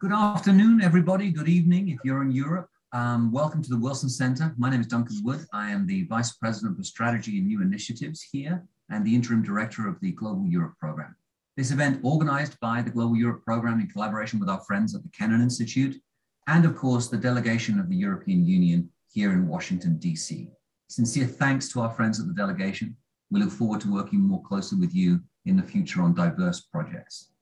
Good afternoon, everybody. Good evening, if you're in Europe. Welcome to the Wilson Center. My name is Duncan Wood. I am the Vice President for Strategy and New Initiatives here and the Interim Director of the Global Europe Program. This event organized by the Global Europe Program in collaboration with our friends at the Kennan Institute and, of course, the delegation of the European Union here in Washington, D.C. Sincere thanks to our friends at the delegation. We look forward to working more closely with you in the future on diverse projects.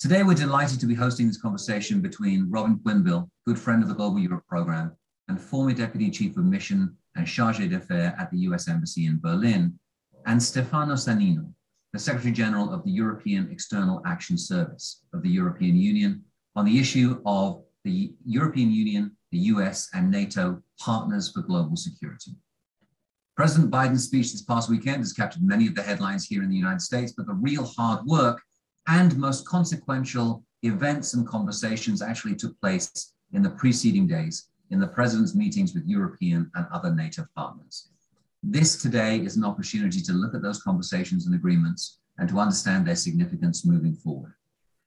Today, we're delighted to be hosting this conversation between Robin Quinville, good friend of the Global Europe Program, and former Deputy Chief of Mission and Chargé d'Affaires at the US Embassy in Berlin, and Stefano Sannino, the Secretary General of the European External Action Service of the European Union, on the issue of the European Union, the US, and NATO partners for global security. President Biden's speech this past weekend has captured many of the headlines here in the United States, but the real hard work and most consequential events and conversations actually took place in the preceding days in the president's meetings with European and other NATO partners. This today is an opportunity to look at those conversations and agreements and to understand their significance moving forward.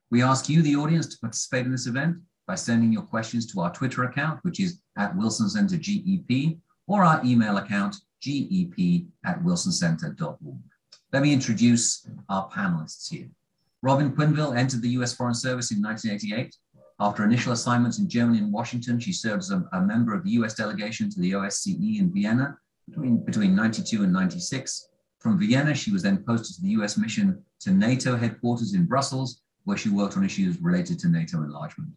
We ask you, the audience, to participate in this event by sending your questions to our Twitter account, which is @WilsonCenterGEP, or our email account, gep@wilsoncenter.org. Let me introduce our panelists here. Robin Quinville entered the US Foreign Service in 1988. After initial assignments in Germany and Washington, she served as a member of the US delegation to the OSCE in Vienna between 92 and 96. From Vienna, she was then posted to the US mission to NATO headquarters in Brussels, where she worked on issues related to NATO enlargement.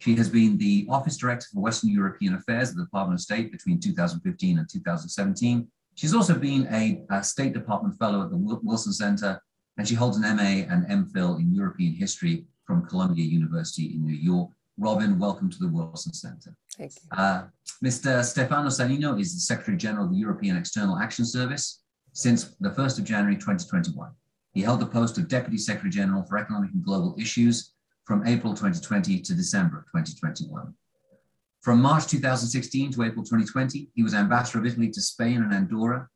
She has been the Office Director for Western European Affairs at the Department of State between 2015 and 2017. She's also been a State Department Fellow at the Wilson Center, and she holds an MA and MPhil in European History from Columbia University in New York. Robin, welcome to the Wilson Center. Thank you. Mr. Stefano Sannino is the Secretary General of the European External Action Service since the 1st of January 2021. He held the post of Deputy Secretary General for Economic and Global Issues from April 2020 to December 2021. From March 2016 to April 2020, he was Ambassador of Italy to Spain and Andorra.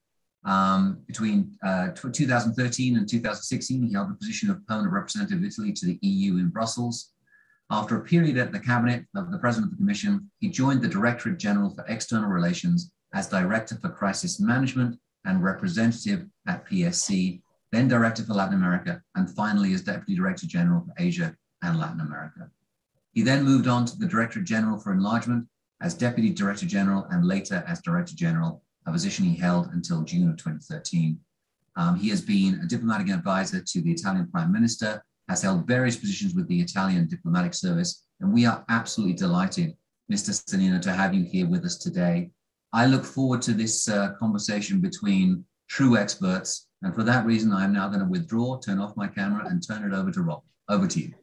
Between 2013 and 2016, he held the position of Permanent Representative of Italy to the EU in Brussels. After a period at the Cabinet of the President of the Commission, he joined the Directorate General for External Relations as Director for Crisis Management and Representative at PSC, then Director for Latin America, and finally as Deputy Director General for Asia and Latin America. He then moved on to the Directorate General for Enlargement as Deputy Director General and later as Director General, a position he held until June of 2013. He has been a diplomatic advisor to the Italian Prime Minister, has held various positions with the Italian Diplomatic Service, and we are absolutely delighted, Mr. Sannino, to have you here with us today. I look forward to this conversation between true experts, and for that reason, I'm now going to withdraw, turn off my camera, and turn it over to Rob. Over to you.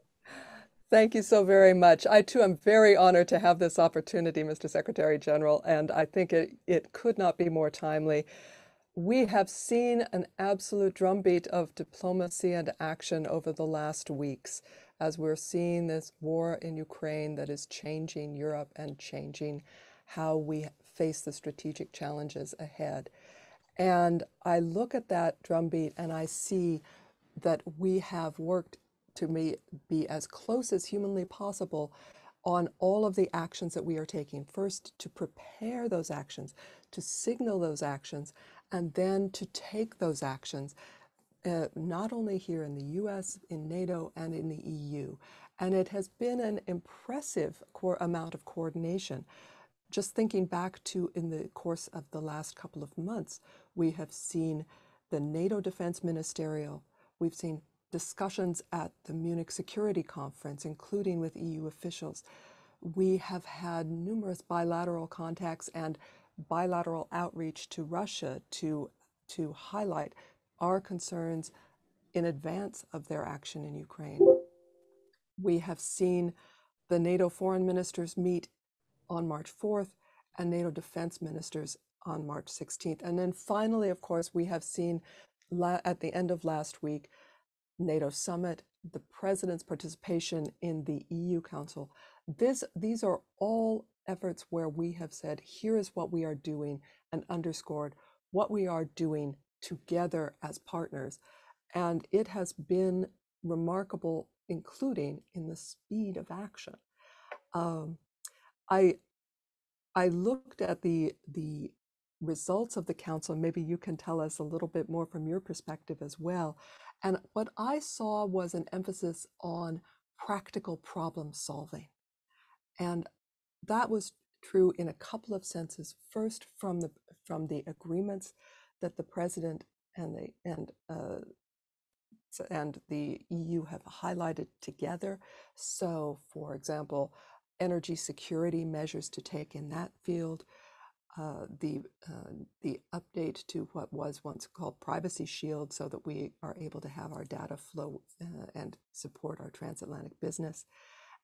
Thank you so very much. I too am very honored to have this opportunity, Mr. Secretary General, and I think it could not be more timely. We have seen an absolute drumbeat of diplomacy and action over the last weeks as we're seeing this war in Ukraine that is changing Europe and changing how we face the strategic challenges ahead. And I look at that drumbeat and I see that we have worked to be as close as humanly possible on all of the actions that we are taking. First, to prepare those actions, to signal those actions, and then to take those actions, not only here in the US, in NATO, and in the EU. And it has been an impressive amount of coordination. Just thinking back to in the course of the last couple of months, we have seen the NATO Defense Ministerial, we've seen discussions at the Munich Security Conference, including with EU officials. We have had numerous bilateral contacts and bilateral outreach to Russia to highlight our concerns in advance of their action in Ukraine. We have seen the NATO foreign ministers meet on March 4th and NATO defense ministers on March 16th. And then finally, of course, we have seen at the end of last week, NATO summit, the president's participation in the EU Council. These are all efforts where we have said, here is what we are doing, and underscored what we are doing together as partners. And it has been remarkable, including in the speed of action. I looked at the results of the council. Maybe you can tell us a little bit more from your perspective as well. And what I saw was an emphasis on practical problem solving. And that was true in a couple of senses. First, from the agreements that the president and the EU have highlighted together. So, for example, energy security measures to take in that field, the update to what was once called Privacy Shield, so that we are able to have our data flow and support our transatlantic business,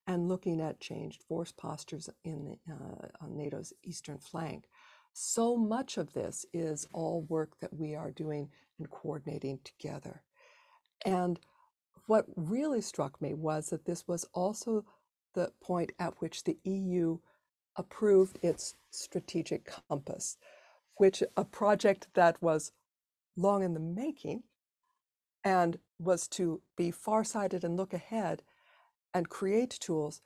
and looking at changed force postures in on NATO's eastern flank. So much of this is all work that we are doing and coordinating together. And what really struck me was that this was also the point at which the EU approved its Strategic Compass, which a project that was long in the making and was to be farsighted and look ahead and create tools,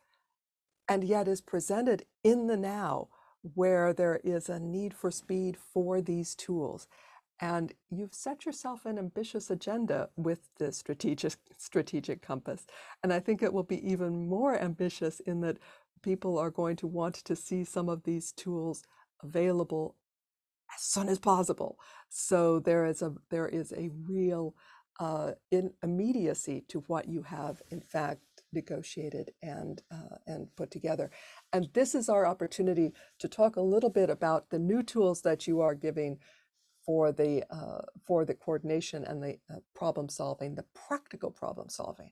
and yet is presented in the now where there is a need for speed for these tools. And you've set yourself an ambitious agenda with the strategic compass. And I think it will be even more ambitious in that people are going to want to see some of these tools available as soon as possible. So there is a real immediacy to what you have, in fact, negotiated and put together. And this is our opportunity to talk a little bit about the new tools that you are giving for the coordination and the problem solving, the practical problem solving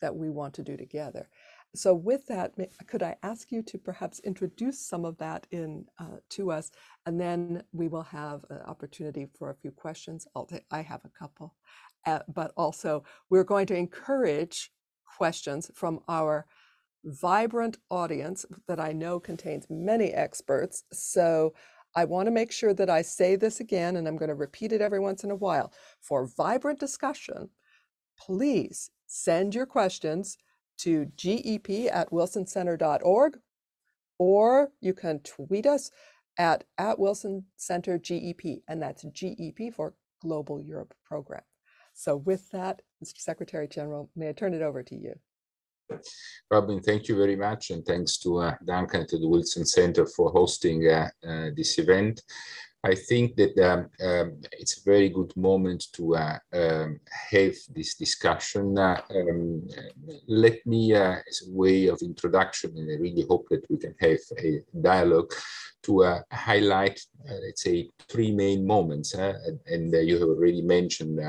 that we want to do together. So with that, could I ask you to perhaps introduce some of that to us, and then we will have an opportunity for a few questions. I have a couple, but also we're going to encourage questions from our vibrant audience that I know contains many experts. So I want to make sure that I say this again, and I'm going to repeat it every once in a while. For vibrant discussion, please send your questions to gep@wilsoncenter.org, or you can tweet us at Wilson Center GEP, and that's GEP for Global Europe Program. So with that, Mr. Secretary General, may I turn it over to you? Robin, thank you very much, and thanks to Duncan and to the Wilson Center for hosting this event. I think that it's a very good moment to have this discussion. Let me, as a way of introduction, and I really hope that we can have a dialogue, to highlight, let's say, three main moments, and you have already mentioned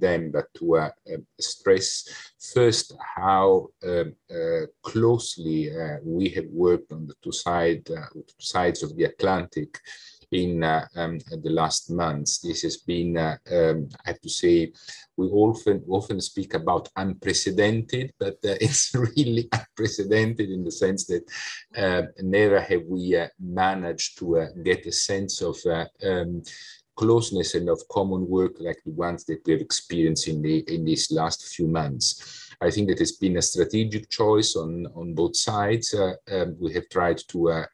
them, but to stress first how closely we have worked on the two sides of the Atlantic in the last months. This has been, I have to say, we often speak about unprecedented, but it's really unprecedented in the sense that never have we managed to get a sense of closeness and of common work like the ones that we have experienced in these last few months. I think that it's been a strategic choice on both sides. We have tried to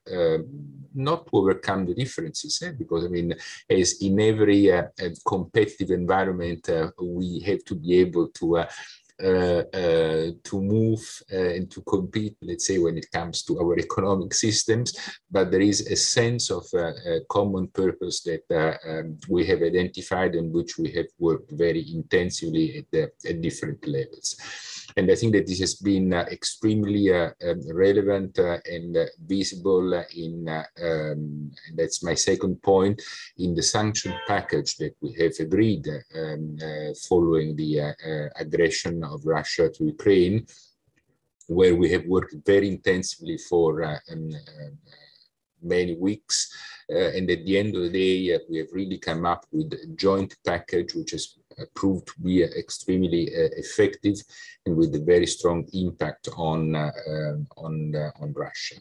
not to overcome the differences, because, I mean, as in every competitive environment, we have to be able to move and to compete, let's say, when it comes to our economic systems. But there is a sense of a common purpose that we have identified and which we have worked very intensively at different levels. And I think that this has been extremely relevant and visible in, and that's my second point, in the sanction package that we have agreed following the aggression of Russia to Ukraine, where we have worked very intensively for many weeks. And at the end of the day, we have really come up with a joint package, which has proved to be extremely effective and with a very strong impact on Russia.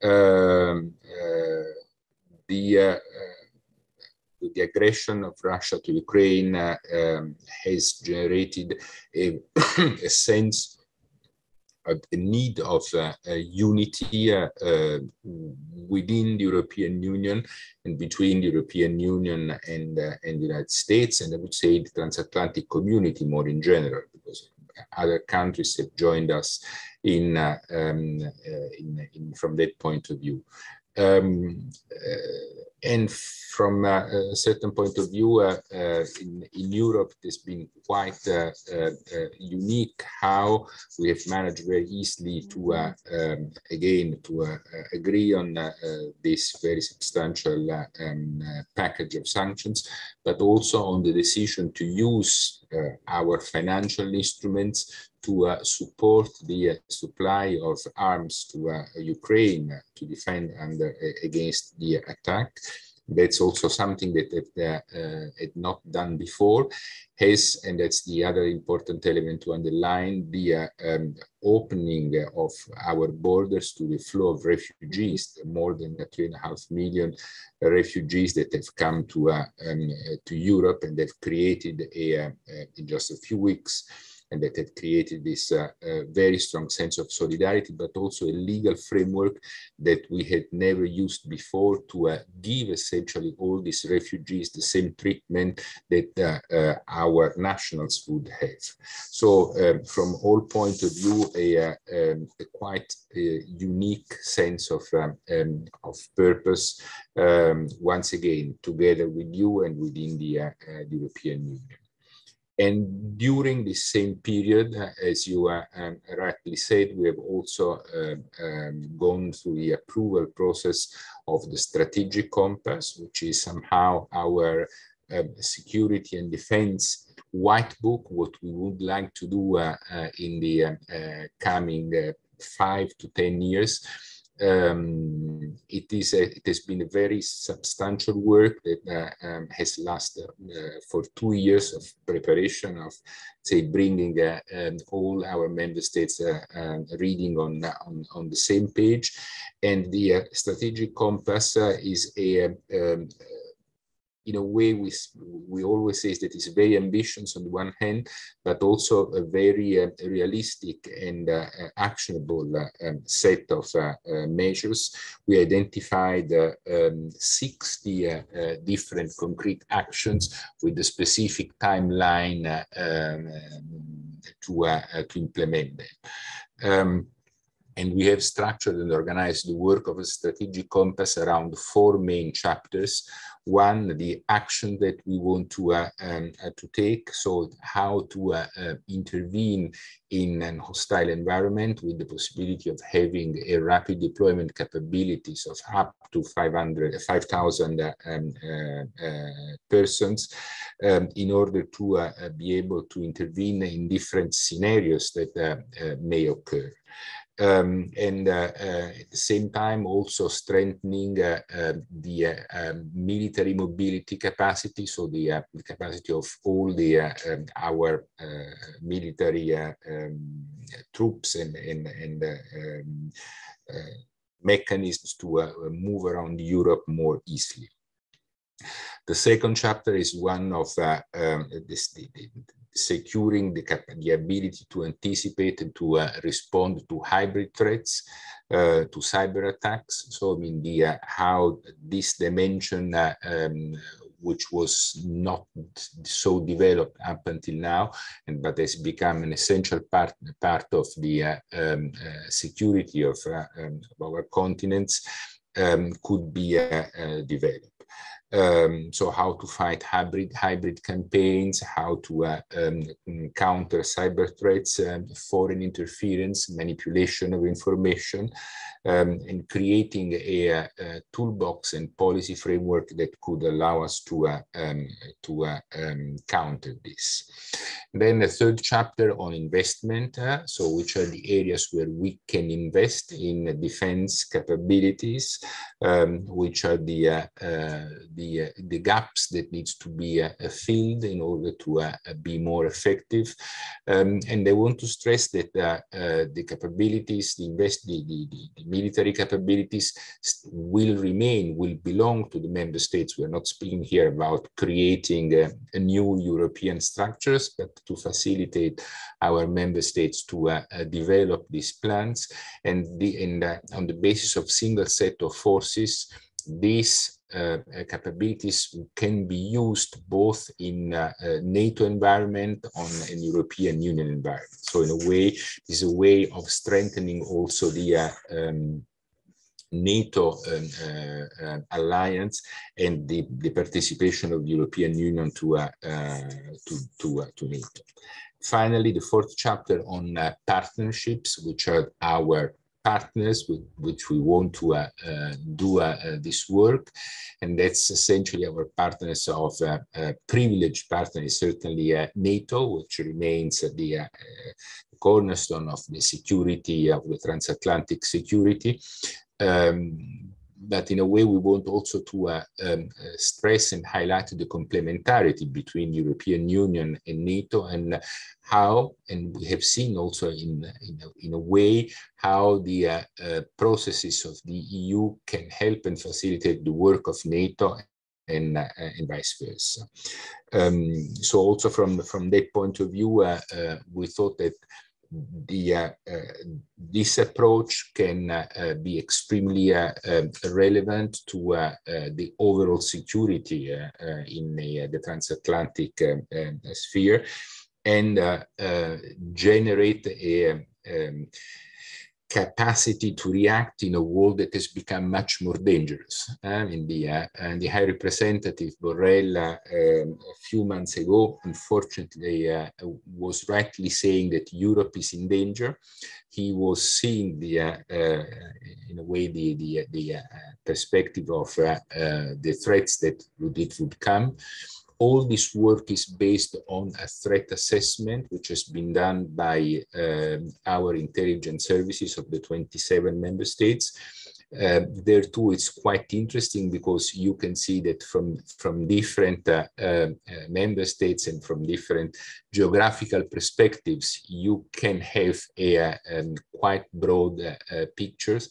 The aggression of Russia to Ukraine has generated a sense a need of unity within the European Union and between the European Union and the United States, and I would say the transatlantic community more in general, because other countries have joined us in from that point of view. And from a certain point of view, in Europe, it's been quite unique how we have managed very easily to, again, to agree on this very substantial package of sanctions, but also on the decision to use our financial instruments to support the supply of arms to Ukraine to defend against the attack. That's also something that had not done before. Has, and that's the other important element to underline, the opening of our borders to the flow of refugees, more than 3.5 million refugees that have come to Europe and have created in just a few weeks, and that had created this very strong sense of solidarity, but also a legal framework that we had never used before to give essentially all these refugees the same treatment that our nationals would have. So from all points of view, a quite unique sense of purpose, once again, together with you and within the European Union. And during this same period, as you rightly said, we have also gone through the approval process of the Strategic Compass, which is somehow our security and defense white book, what we would like to do in the coming 5 to 10 years. It has been a very substantial work that has lasted for 2 years of preparation, of say bringing all our member states reading on the same page. And the Strategic Compass is in a way, we always say that it's very ambitious on the one hand, but also a very realistic and actionable set of measures. We identified 60 different concrete actions with a specific timeline to implement them. And we have structured and organized the work of a Strategic Compass around 4 main chapters. One, the action that we want to take, so how to intervene in an hostile environment with the possibility of having a rapid deployment capabilities of up to 5,000 persons in order to be able to intervene in different scenarios that may occur. And at the same time, also strengthening the military mobility capacity, so the capacity of all the our military troops and mechanisms to move around Europe more easily. The second chapter is one of securing the ability to anticipate and to respond to hybrid threats, to cyber attacks. So I mean, the how this dimension, which was not so developed up until now, but has become an essential part of the security of our continents, could be developed. So how to fight hybrid campaigns, how to counter cyber threats, foreign interference, manipulation of information, and creating a toolbox and policy framework that could allow us to counter this. Then a third chapter on investment, so which are the areas where we can invest in defense capabilities, which are the gaps that needs to be filled in order to be more effective. And I want to stress that the capabilities, the military capabilities will remain, will belong to the member states. We're not speaking here about creating a new European structures, but to facilitate our member states to develop these plans. And, on the basis of single set of forces, these capabilities can be used both in a NATO environment on an European Union environment. So in a way, this is a way of strengthening also the NATO alliance and the participation of the European Union to NATO. Finally, the fourth chapter on partnerships, which are our partners with which we want to do this work. And that's essentially our partners of privileged partners, certainly NATO, which remains the cornerstone of the security, of the transatlantic security. But in a way, we want also to stress and highlight the complementarity between European Union and NATO, and how, and we have seen also in a way, how the processes of the EU can help and facilitate the work of NATO, and vice versa. So also from that point of view, we thought that this approach can be extremely relevant to the overall security in the transatlantic sphere, and generate a capacity to react in a world that has become much more dangerous. The High Representative Borrell a few months ago, unfortunately, was rightly saying that Europe is in danger. He was seeing the, in a way, the perspective of the threats that would come. All this work is based on a threat assessment, which has been done by our intelligence services of the 27 member states. There too, it's quite interesting because you can see that from different member states and from different geographical perspectives, you can have a quite broad pictures.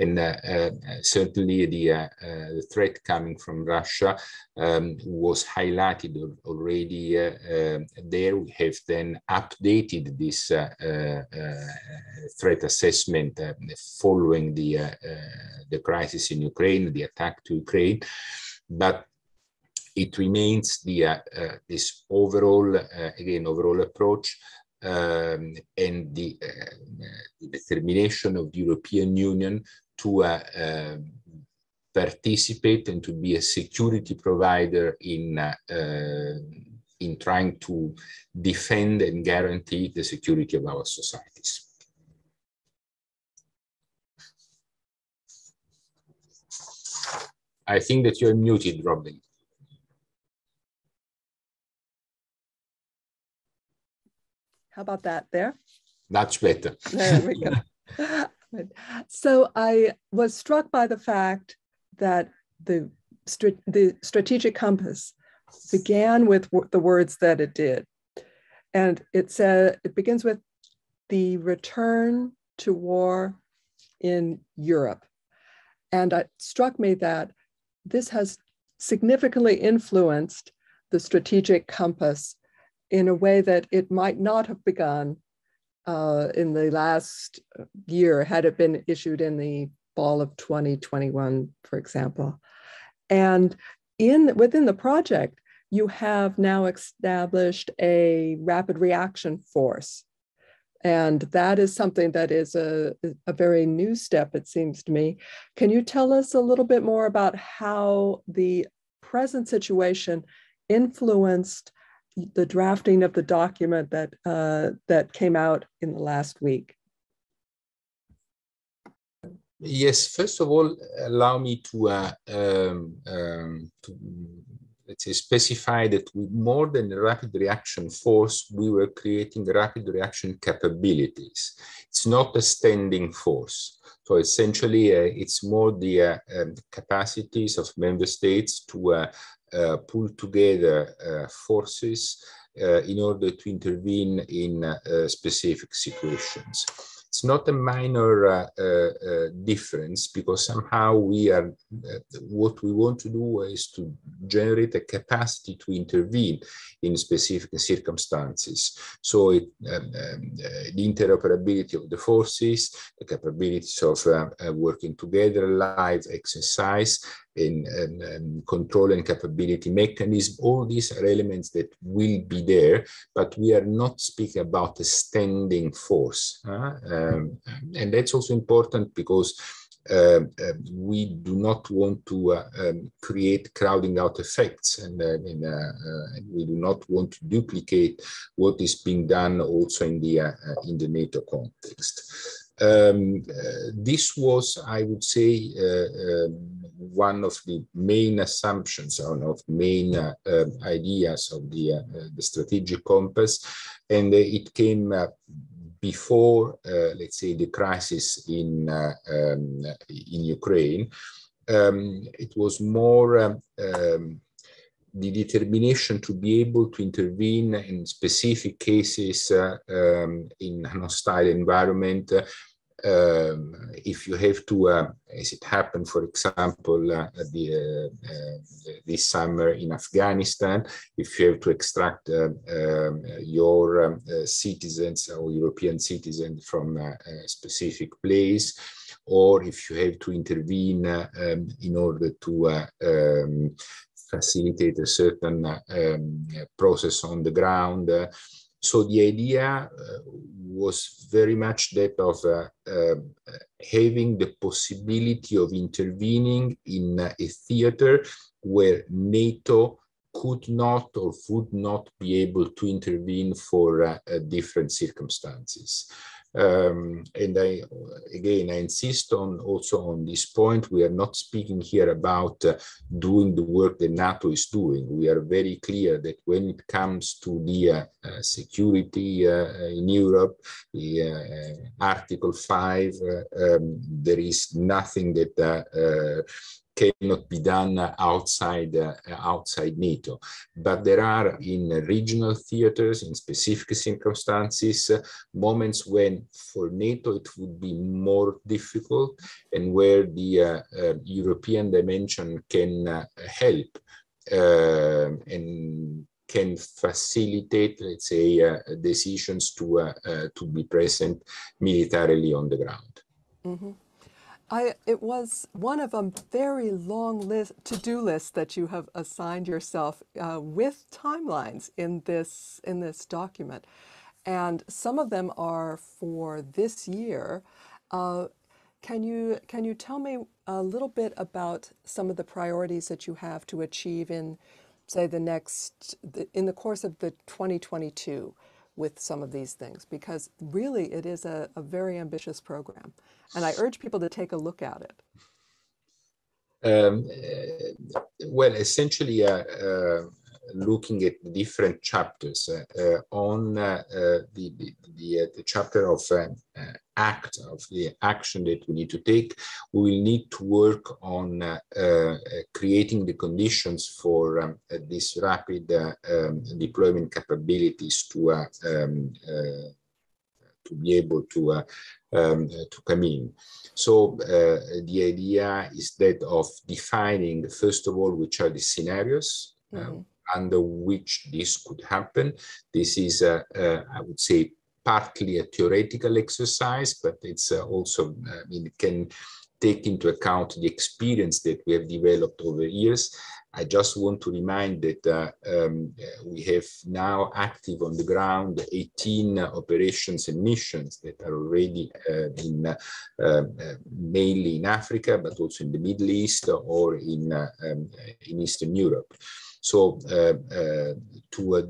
And certainly the threat coming from Russia was highlighted already there. We have then updated this threat assessment following the crisis in Ukraine, the attack to Ukraine. But it remains the, this overall, overall approach, and the determination of the European Union to participate and to be a security provider in trying to defend and guarantee the security of our societies. I think that you're muted, Robin. How about that there? Much better. There we go. So I was struck by the fact that the strategic compass began with the words that it did. And it said, it begins with the return to war in Europe. And it struck me that this has significantly influenced the strategic compass in a way that it might not have begun in the last year had it been issued in the fall of 2021, for example. And within the project, you have now established a rapid reaction force. And that is something that is a very new step, it seems to me. Can you tell us a little bit more about how the present situation influenced the drafting of the document that that came out in the last week? Yes. First of all, allow me to let's say, specify that with more than a rapid reaction force, we were creating rapid reaction capabilities. It's not a standing force. So essentially, it's more the capacities of member states to pull together forces in order to intervene in specific situations. It's not a minor difference, because somehow we are, what we want to do is to generate a capacity to intervene in specific circumstances. So it, the interoperability of the forces, the capabilities of working together, live exercise, and control and capability mechanism, all these are elements that will be there, but we are not speaking about a standing force. And that's also important because we do not want to create crowding out effects, and we do not want to duplicate what is being done also in the NATO context. This was, I would say, one of the main assumptions, one of main ideas of the Strategic Compass, and it came before, let's say, the crisis in Ukraine. It was more the determination to be able to intervene in specific cases in an hostile environment. If you have to, as it happened, for example, this summer in Afghanistan, if you have to extract your citizens or European citizens from a specific place, or if you have to intervene in order to facilitate a certain process on the ground. So the idea was very much that of having the possibility of intervening in a theater where NATO could not or would not be able to intervene for different circumstances. And I insist on also on this point, we are not speaking here about doing the work that NATO is doing. We are very clear that when it comes to the security in Europe, the Article 5, there is nothing that cannot be done outside NATO. But there are, in regional theaters, in specific circumstances, moments when for NATO it would be more difficult, and where the European dimension can help and can facilitate, let's say, decisions to be present militarily on the ground. Mm-hmm. It was one of a very long list, to-do list that you have assigned yourself with timelines in this document, and some of them are for this year. Can you tell me a little bit about some of the priorities that you have to achieve in, say, in the course of the 2022? With some of these things, because really it is a very ambitious program, and I urge people to take a look at it. Well, essentially, looking at the different chapters, on the chapter of the action that we need to take, we will need to work on creating the conditions for this rapid deployment capabilities to be able to come in. So the idea is that of defining, first of all, which are the scenarios. Mm-hmm. Under which this could happen. This is, I would say, partly a theoretical exercise, but it's also, I mean, it can take into account the experience that we have developed over years. I just want to remind that we have now active on the ground 18 operations and missions that are already mainly in Africa, but also in the Middle East or in Eastern Europe. So to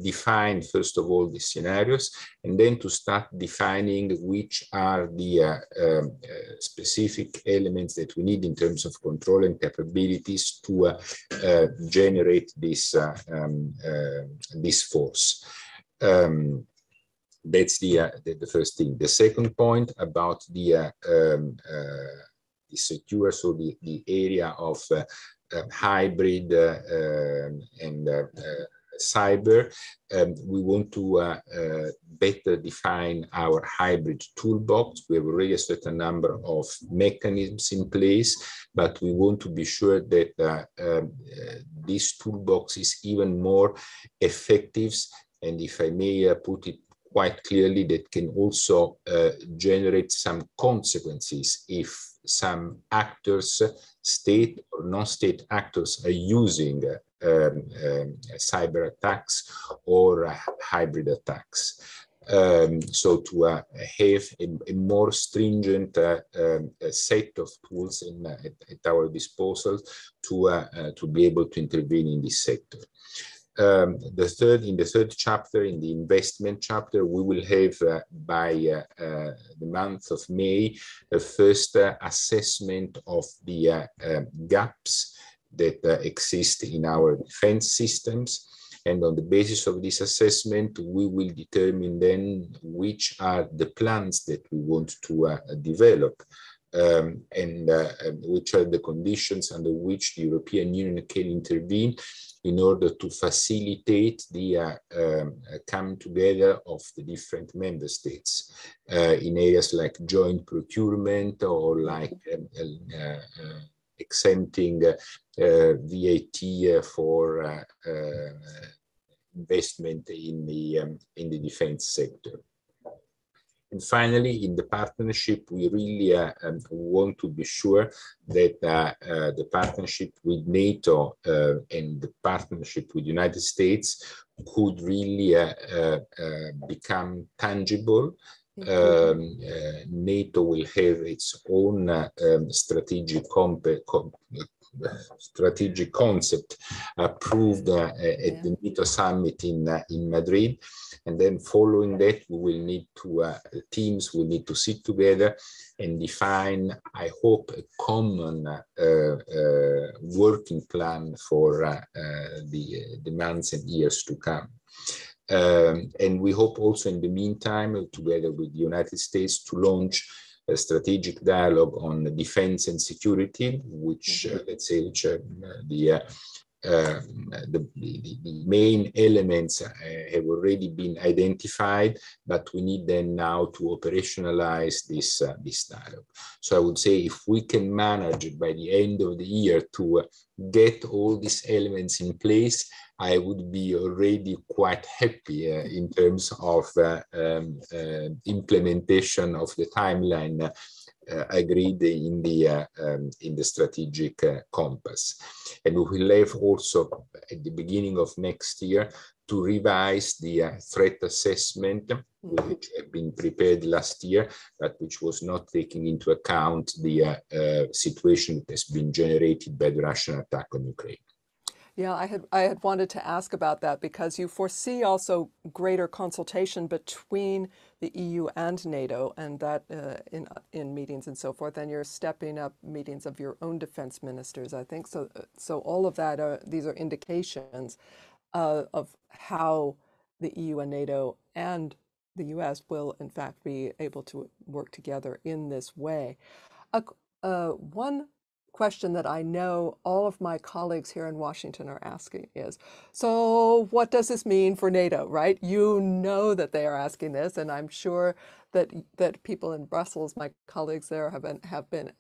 define, first of all, the scenarios, and then to start defining which are the specific elements that we need in terms of control and capabilities to generate this, this force. That's the first thing. The second point about the secure, so the area of hybrid and cyber, we want to better define our hybrid toolbox. We have already a certain number of mechanisms in place, but we want to be sure that this toolbox is even more effective, and if I may put it quite clearly, that can also generate some consequences if some actors, state or non-state actors, are using cyber attacks or hybrid attacks. So to have a more stringent set of tools in, at our disposal to be able to intervene in this sector. In the third chapter, in the investment chapter, we will have by the month of May a first assessment of the gaps that exist in our defense systems. And on the basis of this assessment, we will determine then which are the plans that we want to develop. And which are the conditions under which the European Union can intervene in order to facilitate the come together of the different member states in areas like joint procurement or like exempting VAT for investment in the defense sector. And finally, in the partnership, we really want to be sure that the partnership with NATO and the partnership with the United States could really become tangible. NATO will have its own strategic concept approved at the NATO summit in Madrid, and then following that we will need to teams will need to sit together and define, I hope, a common working plan for the months and years to come. And we hope also in the meantime, together with the United States, to launch a strategic dialogue on defense and security, which let's say which the main elements have already been identified, but we need then now to operationalize this this dialogue. So I would say if we can manage by the end of the year to get all these elements in place, I would be already quite happy in terms of implementation of the timeline agreed in the strategic compass. And we will have also at the beginning of next year to revise the threat assessment, which had been prepared last year, but which was not taking into account the situation that has been generated by the Russian attack on Ukraine. Yeah, I had wanted to ask about that, because you foresee also greater consultation between the EU and NATO, and that in meetings and so forth, and you're stepping up meetings of your own defense ministers, I think. So all of that, these are indications of how the EU and NATO and the US will in fact be able to work together in this way. One question that I know all of my colleagues here in Washington are asking is, so what does this mean for NATO, right? You know that they are asking this, and I'm sure that people in Brussels, my colleagues there, have been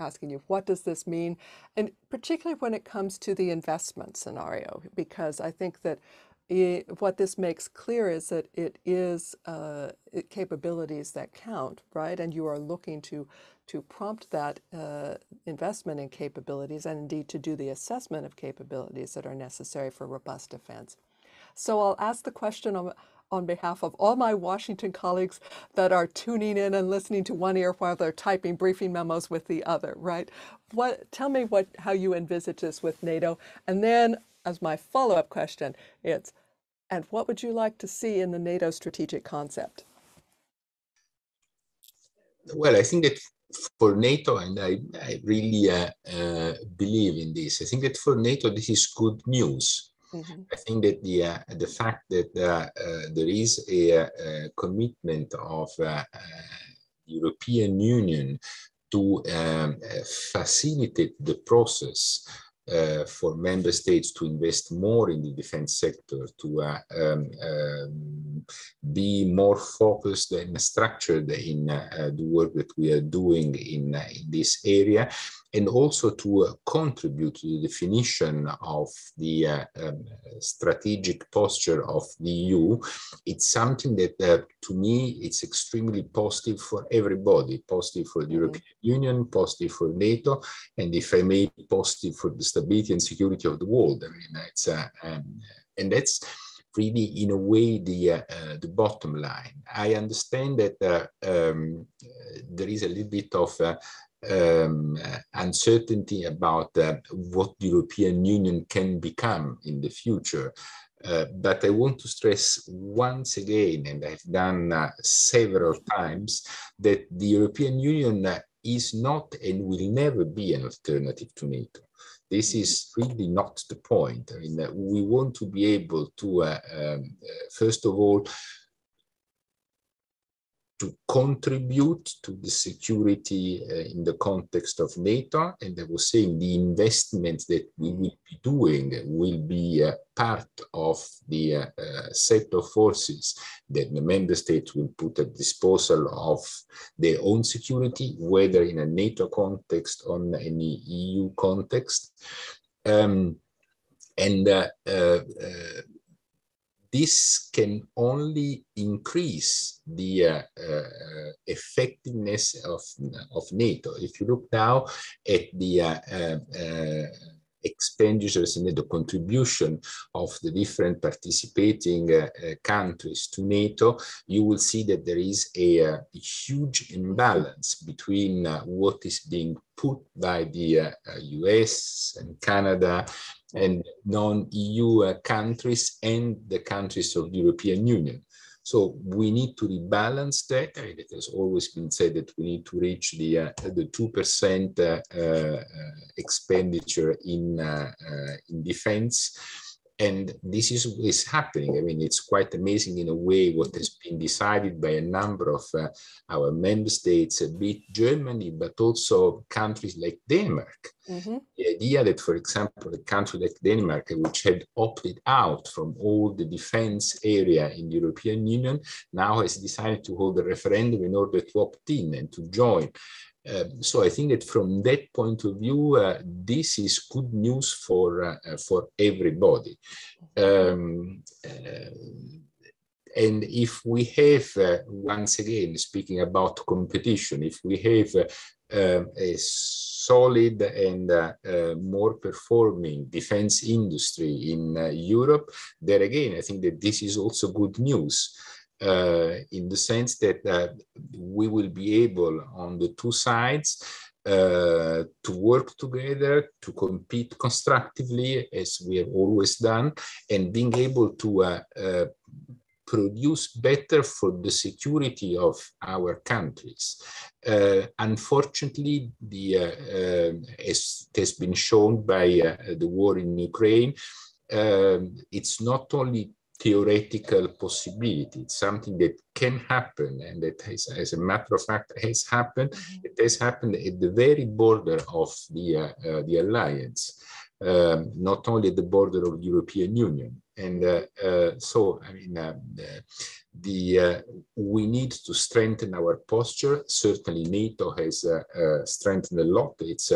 asking you, what does this mean? And particularly when it comes to the investment scenario, because I think that what this makes clear is that it is capabilities that count, right? And you are looking to prompt that investment in capabilities, and indeed to do the assessment of capabilities that are necessary for robust defense. So I'll ask the question on behalf of all my Washington colleagues that are tuning in and listening to one ear while they're typing briefing memos with the other, right? Tell me how you envisage this with NATO, and then as my follow-up question, it's, and what would you like to see in the NATO strategic concept? Well, I think that for NATO, and I really believe in this, I think that for NATO, this is good news. Mm-hmm. I think that the fact that there is a commitment of European Union to facilitate the process for member states to invest more in the defense sector, to be more focused and structured in the work that we are doing in this area, and also to contribute to the definition of the strategic posture of the EU. It's something that, to me, it's extremely positive for everybody, positive for the European Union, positive for NATO, and if I may, positive for the stability and security of the world. I mean, it's, and that's really, in a way, the bottom line. I understand that there is a little bit of uncertainty about what the European Union can become in the future. But I want to stress once again, and I've done several times, that the European Union is not and will never be an alternative to NATO. This is really not the point. I mean, we want to be able to, first of all, to contribute to the security in the context of NATO. And I was saying the investments that we will be doing will be part of the set of forces that the member states will put at disposal of their own security, whether in a NATO context or in an EU context. This can only increase the effectiveness of NATO. If you look now at the expenditures and the contribution of the different participating countries to NATO, you will see that there is a huge imbalance between what is being put by the US and Canada and non-EU countries and the countries of the European Union. So we need to rebalance that. It has always been said that we need to reach the 2% expenditure in defense. And this is what is happening. I mean, it's quite amazing in a way what has been decided by a number of our member states, a bit Germany, but also countries like Denmark. Mm-hmm. The idea that, for example, a country like Denmark, which had opted out from all the defense area in the European Union, now has decided to hold a referendum in order to opt in and to join. So I think that from that point of view, this is good news for everybody. And if we have, once again, speaking about competition, if we have a solid and more performing defense industry in Europe, there again, I think that this is also good news. In the sense that we will be able on the two sides to work together, to compete constructively as we have always done, and being able to produce better for the security of our countries. Unfortunately, as it has been shown by the war in Ukraine, it's not only theoretical possibility. It's something that can happen, and that has, as a matter of fact, has happened. It has happened at the very border of the alliance, not only at the border of the European Union. And so, I mean, we need to strengthen our posture. Certainly, NATO has strengthened a lot its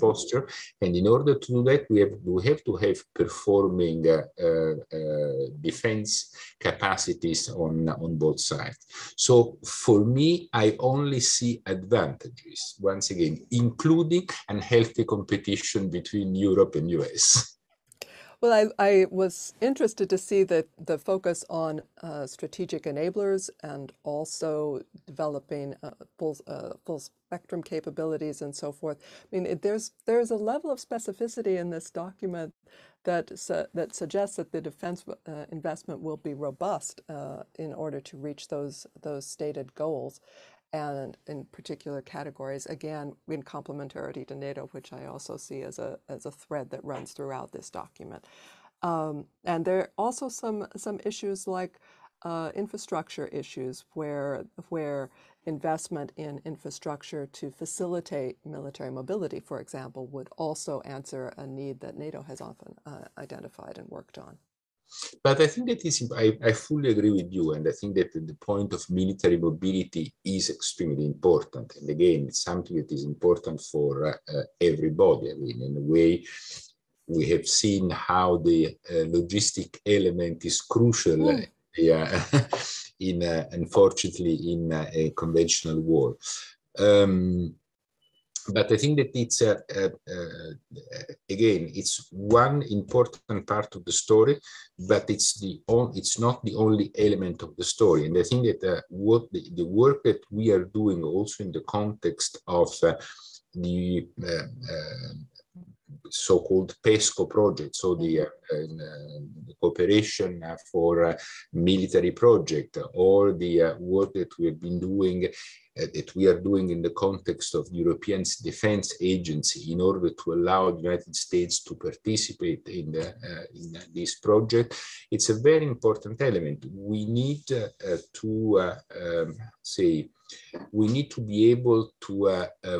posture, and in order to do that, we have to have performing defense capacities on both sides. So, for me, I only see advantages. Once again, including unhealthy competition between Europe and US. Well, I was interested to see that the focus on strategic enablers and also developing full spectrum capabilities and so forth. I mean, there's a level of specificity in this document that suggests that the defense investment will be robust in order to reach those stated goals, and in particular categories, again, in complementarity to NATO, which I also see as a thread that runs throughout this document. And there are also some issues like infrastructure issues, where investment in infrastructure to facilitate military mobility, for example, would also answer a need that NATO has often identified and worked on. But I think that is, I fully agree with you, and I think that the point of military mobility is extremely important. And again, it's something that is important for everybody. I mean, in a way, we have seen how the logistic element is crucial in, unfortunately, in a conventional war. But I think that it's, again, it's one important part of the story, but it's not the only element of the story. And I think that what the work that we are doing also in the context of the so-called PESCO project, so the cooperation for military project, or the work that we have been doing that we are doing in the context of European Defence Agency in order to allow the United States to participate in this project. It's a very important element. We need we need to be able to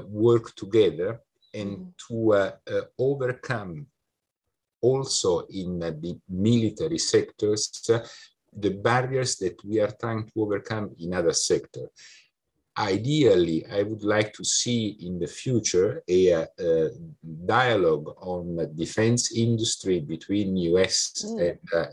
work together and to overcome also in the military sectors the barriers that we are trying to overcome in other sectors. Ideally, I would like to see in the future a dialogue on the defense industry between US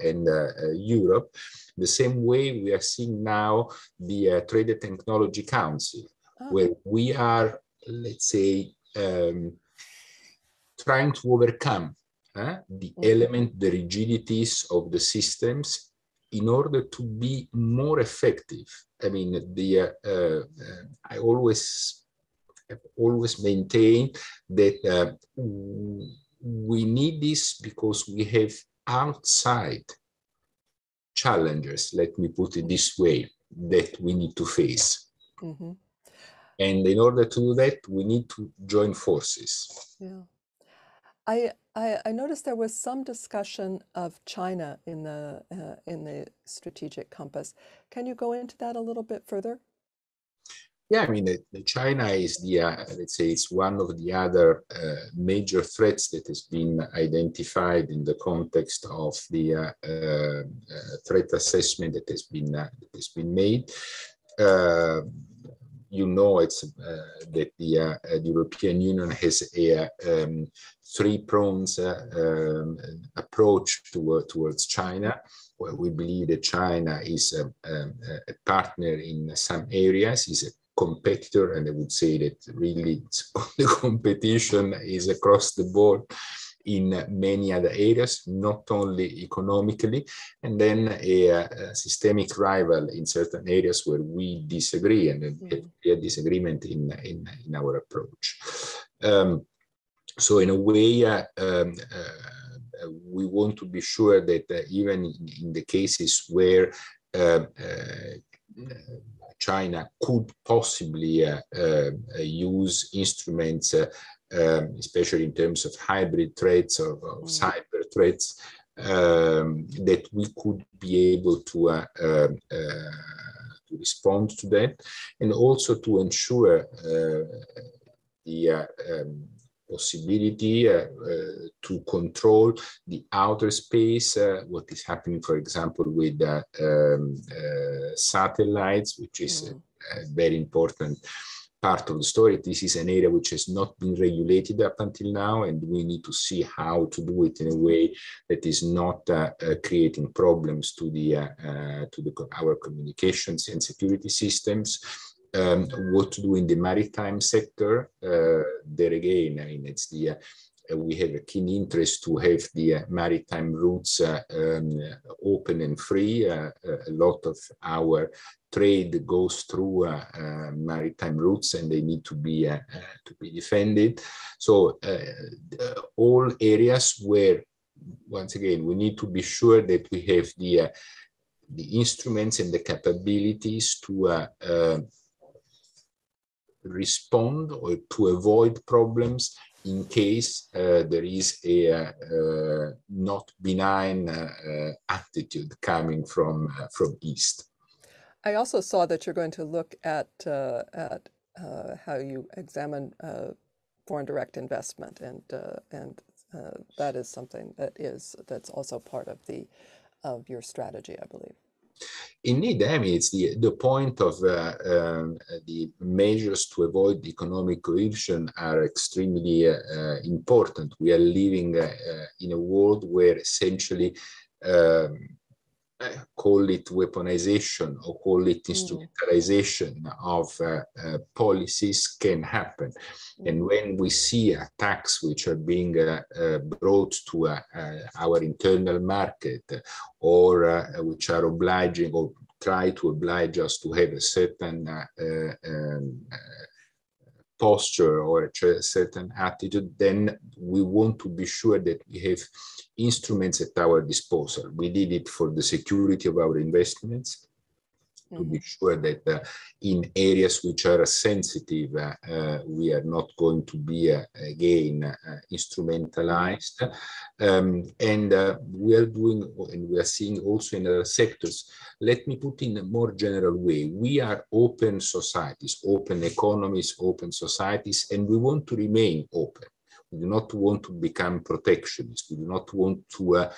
and Europe, the same way we are seeing now the Trade and Technology Council, where we are, let's say, trying to overcome the rigidities of the systems in order to be more effective. I mean, I always maintain that we need this because we have outside challenges, let me put it this way, that we need to face. Mm-hmm. And in order to do that, we need to join forces. Yeah. I noticed there was some discussion of China in the Strategic Compass. Can you go into that a little bit further? Yeah, I mean, China is the let's say it's one of the other major threats that has been identified in the context of the threat assessment that has been made. You know, it's that the European Union has a three-pronged approach towards China, where we believe that China is a partner in some areas, is a competitor, and I would say that really the competition is across the board in many other areas, not only economically, and then a systemic rival in certain areas where we disagree, and a disagreement in our approach. So in a way, we want to be sure that even in the cases where China could possibly use instruments especially in terms of hybrid threats or cyber threats, that we could be able to respond to that, and also to ensure the possibility to control the outer space, what is happening, for example, with satellites, which is a very important part of the story. This is an area which has not been regulated up until now, and we need to see how to do it in a way that is not creating problems to the our communications and security systems. What to do in the maritime sector? There again, I mean, it's the we have a keen interest to have the maritime routes open and free. A lot of our trade goes through maritime routes, and they need to be defended. So all areas where, once again, we need to be sure that we have the instruments and the capabilities to respond or to avoid problems in case there is a not benign attitude coming from East. I also saw that you're going to look at how you examine foreign direct investment, and that is something that's also part of your strategy, I believe. Indeed, I mean, it's the point of the measures to avoid economic coercion are extremely important. We are living in a world where essentially, call it weaponization or call it instrumentalization of policies can happen. And when we see attacks which are being brought to our internal market, or which are obliging or try to oblige us to have a certain posture or a certain attitude, then we want to be sure that we have instruments at our disposal. We did it for the security of our investments, to be sure that in areas which are sensitive, we are not going to be again instrumentalized. And we are doing, and we are seeing also in other sectors, let me put in a more general way, we are open societies, open economies, open societies, and we want to remain open. We do not want to become protectionist. We do not want to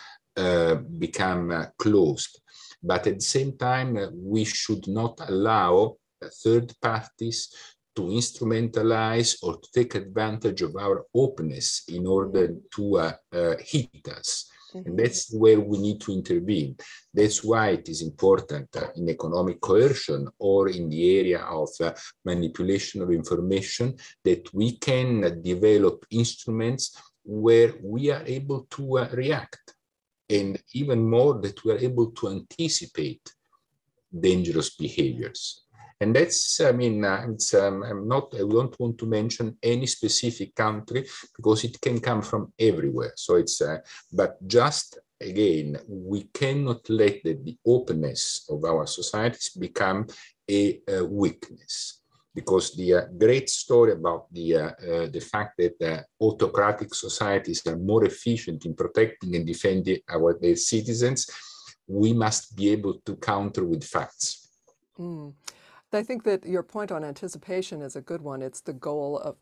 become closed. But at the same time, we should not allow third parties to instrumentalize or to take advantage of our openness in order to hit us. And that's where we need to intervene. That's why it is important in economic coercion or in the area of manipulation of information that we can develop instruments where we are able to react. And even more, that we are able to anticipate dangerous behaviors. And that's, I mean, it's, I don't want to mention any specific country because it can come from everywhere. So it's, but just again, we cannot let the openness of our societies become a weakness. Because the great story about the fact that autocratic societies are more efficient in protecting and defending their citizens, we must be able to counter with facts. Mm. I think that your point on anticipation is a good one. It's the goal of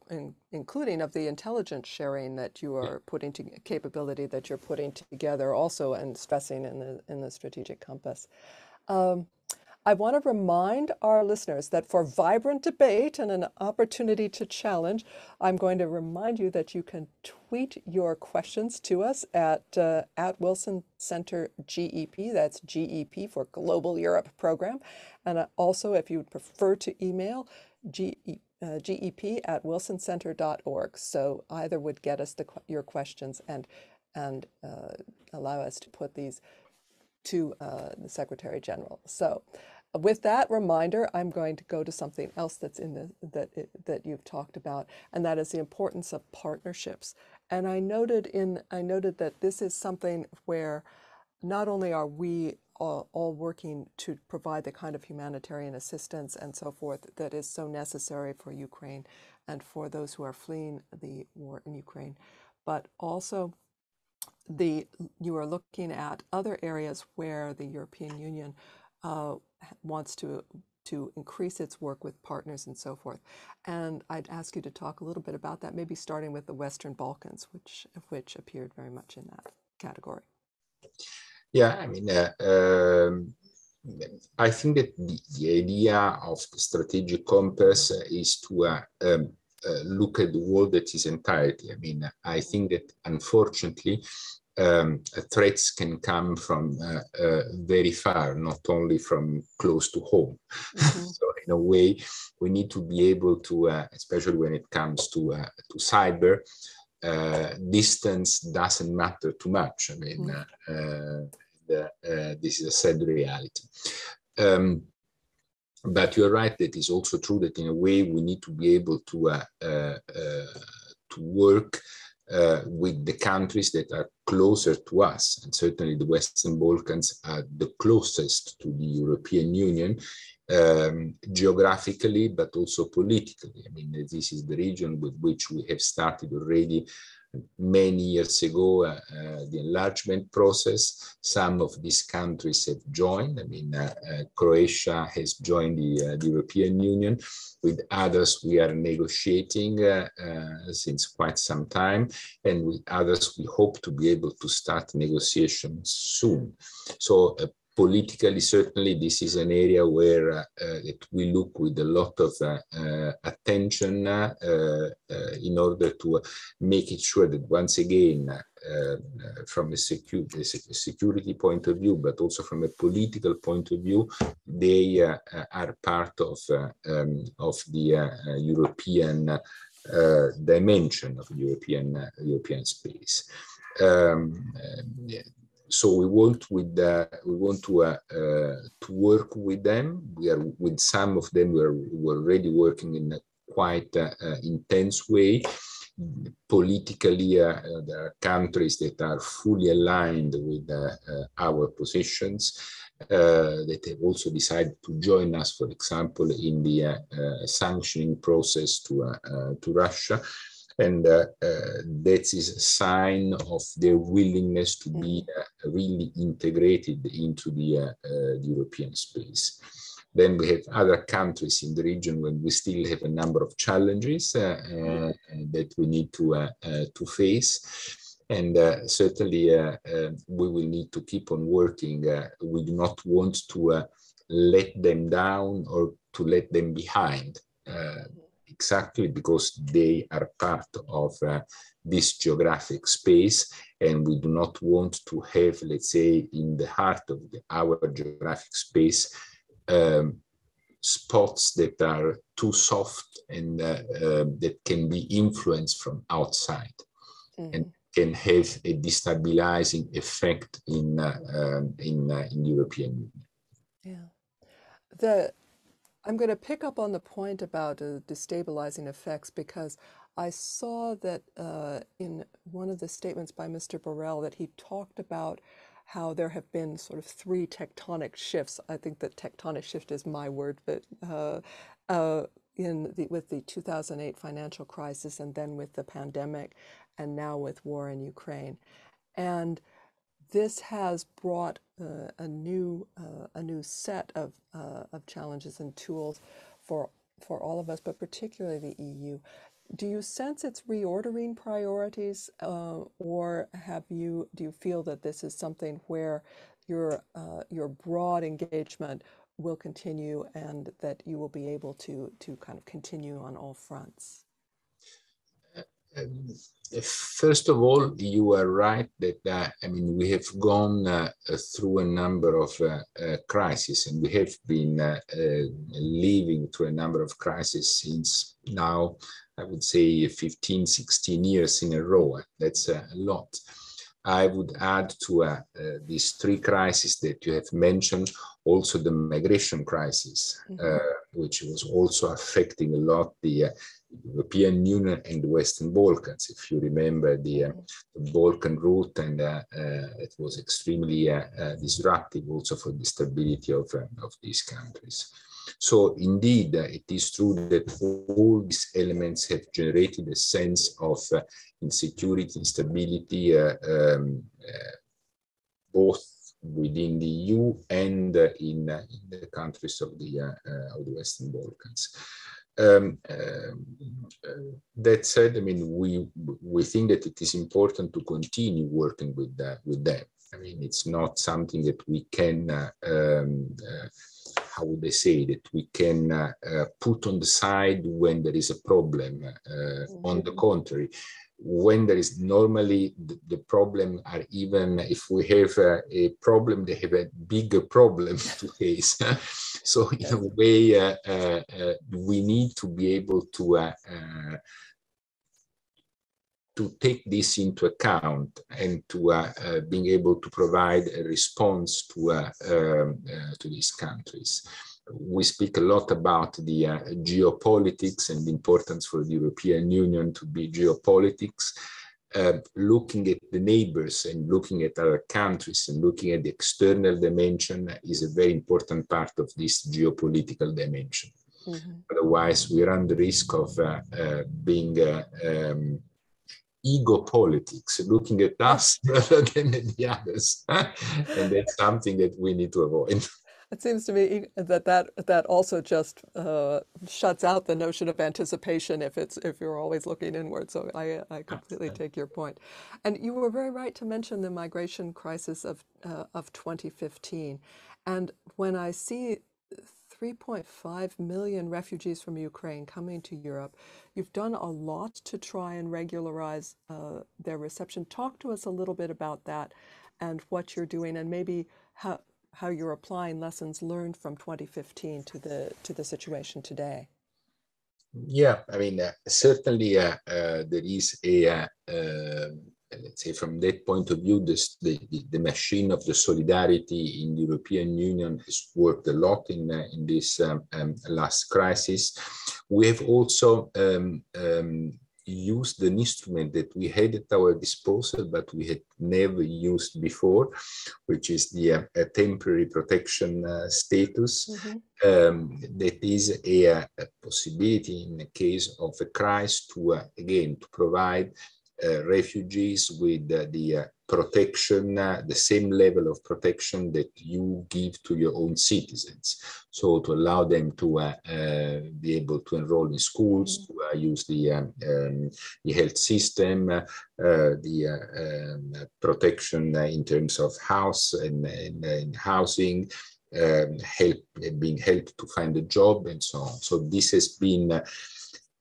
including of the intelligence sharing that you are putting to capability that you're putting together also and stressing in the strategic compass. I want to remind our listeners that for vibrant debate and an opportunity to challenge, I'm going to remind you that you can tweet your questions to us at Wilson Center GEP, that's GEP for Global Europe Program. And also, if you would prefer to email, GEP@wilsoncenter.org. So either would get us your questions and allow us to put these to the Secretary General. So with that reminder, I'm going to go to something else that's that you've talked about, and that is the importance of partnerships. And I noted that this is something where not only are we all working to provide the kind of humanitarian assistance and so forth that is so necessary for Ukraine and for those who are fleeing the war in Ukraine, but also you are looking at other areas where the European Union wants to increase its work with partners and so forth. And I'd ask you to talk a little bit about that, maybe starting with the Western Balkans, which appeared very much in that category. Yeah, I mean, I think that the idea of the strategic compass is to look at the world that is entirety. I mean, I think that unfortunately, threats can come from very far, not only from close to home. So in a way, we need to be able to, especially when it comes to cyber, distance doesn't matter too much. I mean, this is a sad reality. But you're right that it's also true that in a way we need to be able to work with the countries that are closer to us, and certainly the Western Balkans are the closest to the European Union, geographically, but also politically. I mean, this is the region with which we have started already many years ago the enlargement process. Some of these countries have joined. I mean, Croatia has joined the European Union. With others, we are negotiating since quite some time, and with others, we hope to be able to start negotiations soon. So politically, certainly, this is an area where we look with a lot of attention in order to make it sure that, once again, from a security point of view, but also from a political point of view, they are part of the European dimension of European space. So we want to work with them. We are with some of them. We're already working in a quite intense way. Politically, there are countries that are fully aligned with our positions, that have also decided to join us, for example, in the sanctioning process to Russia. And that is a sign of their willingness to be really integrated into the European space. Then we have other countries in the region when we still have a number of challenges that we need to face. And certainly we will need to keep on working. We do not want to let them down or to let them behind. Exactly because they are part of this geographic space, and we do not want to have, let's say, in the heart of our geographic space, spots that are too soft and that can be influenced from outside and can have a destabilizing effect in the European Union. Yeah. I'm going to pick up on the point about destabilizing effects, because I saw that in one of the statements by Mr. Borrell that he talked about how there have been sort of three tectonic shifts. I think that tectonic shift is my word, but with the 2008 financial crisis, and then with the pandemic, and now with war in Ukraine. And this has brought a new set of challenges and tools for all of us, but particularly the EU. Do you sense it's reordering priorities, or do you feel that this is something where your broad engagement will continue, and that you will be able to kind of continue on all fronts? First of all, you are right that I mean, we have gone through a number of crises, and we have been living through a number of crises since now, I would say 15, 16 years in a row. That's a lot. I would add to these three crises that you have mentioned also the migration crisis, which was also affecting a lot the European Union and the Western Balkans. If you remember the Balkan route, and it was extremely disruptive also for the stability of these countries. So indeed, it is true that all these elements have generated a sense of insecurity, instability, both within the EU and in the countries of the Western Balkans. That said, I mean, we think that it is important to continue working with them. I mean, it's not something that we can, how would I say, that we can put on the side when there is a problem. On the contrary, when there is normally the problem are, even if we have a problem, they have a bigger problem to face. So in a way, we need to be able to to take this into account and to being able to provide a response to these countries. We speak a lot about the geopolitics and the importance for the European Union to be geopolitics. Looking at the neighbors and looking at other countries and looking at the external dimension is a very important part of this geopolitical dimension. Mm-hmm. Otherwise, we run the risk of being ego politics, looking at us rather than at the others. And that's something that we need to avoid. It seems to me that that also just shuts out the notion of anticipation if you're always looking inward. So I completely take your point, and you were very right to mention the migration crisis of 2015. And when I see 3.5 million refugees from Ukraine coming to Europe, you've done a lot to try and regularize their reception. Talk to us a little bit about that and what you're doing, and maybe how you're applying lessons learned from 2015 to the situation today. Yeah, I mean, certainly there is a, let's say from that point of view, this, the machine of the solidarity in the European Union has worked a lot in this last crisis. We have also used an instrument that we had at our disposal, but we had never used before, which is the temporary protection status. Mm-hmm. That is a possibility in the case of a crisis to, again, to provide refugees with the protection, the same level of protection that you give to your own citizens. So to allow them to be able to enroll in schools, to use the health system, protection in terms of house and housing, being helped to find a job and so on. So this has been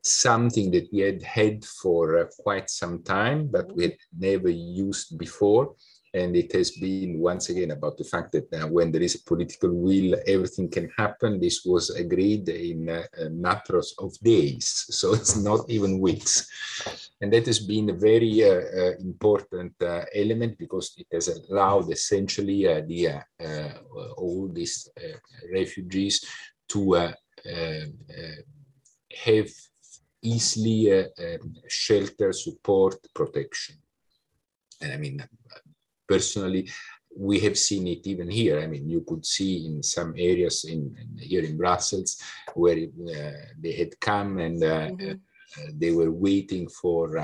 something that we had for quite some time, but we had never used before. And it has been, once again, about the fact that when there is a political will, everything can happen. This was agreed in matters of days, so it's not even weeks. And that has been a very important element, because it has allowed essentially all these refugees to have easily shelter, support, protection. And I mean, personally, we have seen it even here. I mean, you could see in some areas here in Brussels where they had come and they were waiting for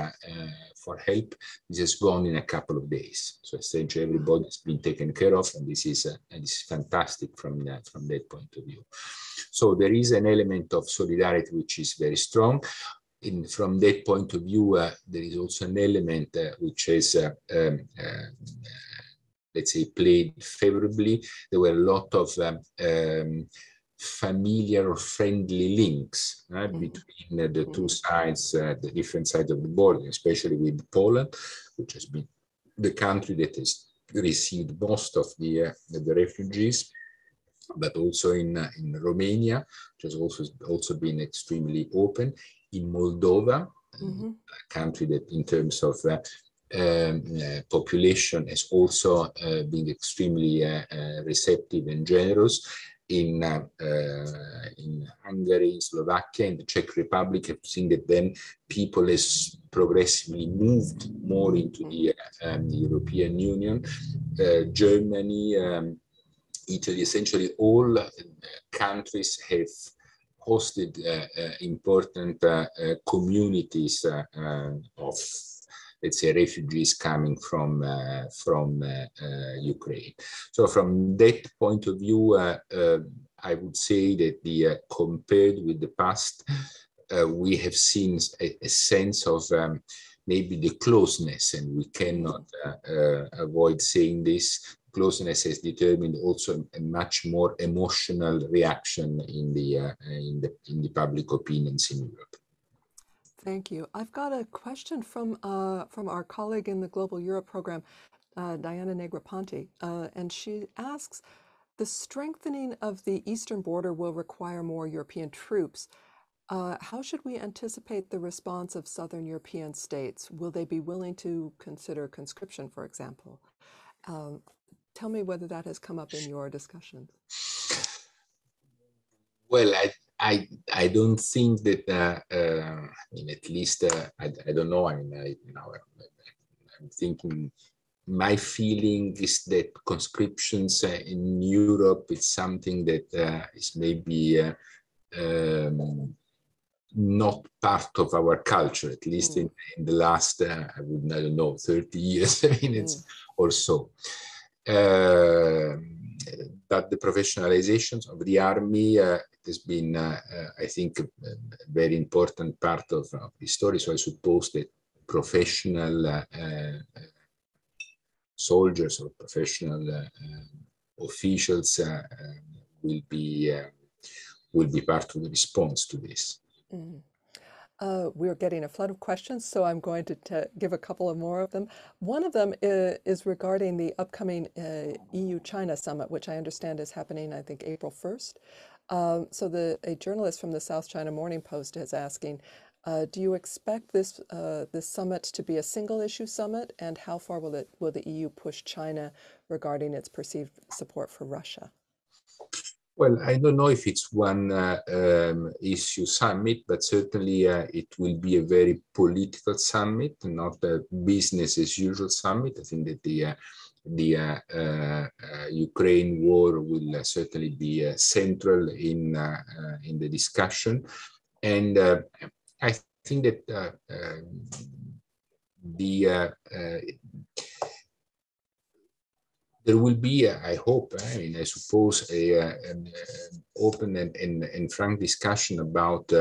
help. This has gone in a couple of days. So essentially, everybody's been taken care of, and this is fantastic from that point of view. So there is an element of solidarity which is very strong. From that point of view, there is also an element which has, let's say, played favorably. There were a lot of familiar or friendly links between the two sides, the different sides of the border, especially with Poland, which has been the country that has received most of the refugees, but also in Romania, which has also been extremely open, in Moldova, a country that in terms of population has also been extremely receptive and generous. In Hungary, in Slovakia, and the Czech Republic, I've seen that then people has progressively moved more into the European Union. Germany, Italy, essentially all countries have hosted important communities of, let's say, refugees coming from Ukraine. So from that point of view, I would say that compared with the past, we have seen a sense of maybe the closeness, and we cannot avoid saying this. Closeness has determined also a much more emotional reaction in the public opinions in Europe. Thank you. I've got a question from our colleague in the Global Europe Program, Diana Negroponte, and she asks, the strengthening of the eastern border will require more European troops. How should we anticipate the response of Southern European states? Will they be willing to consider conscription, for example? Tell me whether that has come up in your discussions. Well, I don't think that, at least, I don't know, I'm thinking, my feeling is that conscriptions in Europe is something that is maybe not part of our culture, at least in the last, I don't know, 30 years or so. But the professionalizations of the army has been, I think, a very important part of the story. So I suppose that professional soldiers or professional officials will be part of the response to this. We're getting a flood of questions, so I'm going to give a couple of more of them. One of them is regarding the upcoming EU-China summit, which I understand is happening, I think, April 1st. So a journalist from the South China Morning Post is asking, do you expect this summit to be a single-issue summit, and how far will the EU push China regarding its perceived support for Russia? Well, I don't know if it's one issue summit, but certainly it will be a very political summit, not a business as usual summit. I think that the Ukraine war will certainly be central in the discussion. And I think that there will be, I hope, I suppose, an open and frank discussion about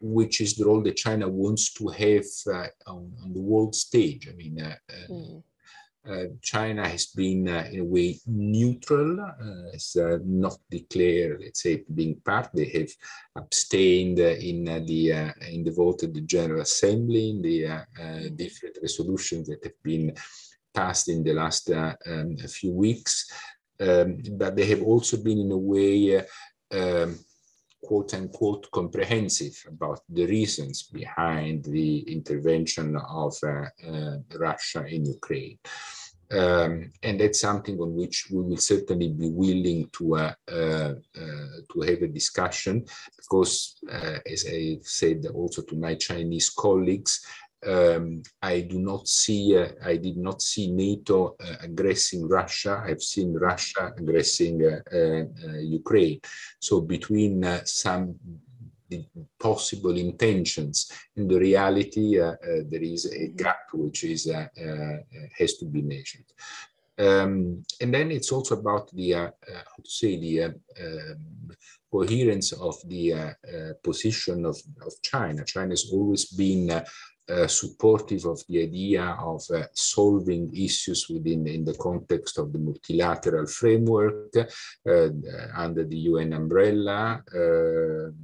which is the role that China wants to have on the world stage. China has been, in a way, neutral, has not declared, let's say, being part. They have abstained in the vote at the General Assembly, in the different resolutions that have been passed in the last few weeks. But they have also been, in a way, quote-unquote comprehensive about the reasons behind the intervention of Russia in Ukraine. And that's something on which we will certainly be willing to have a discussion, because as I said also to my Chinese colleagues, I did not see NATO aggressing Russia. I've seen Russia aggressing Ukraine. So between some possible intentions and the reality, there is a gap which is has to be measured. And then it's also about the how to say the coherence of the position of China. China has always been supportive of the idea of solving issues in the context of the multilateral framework under the UN umbrella,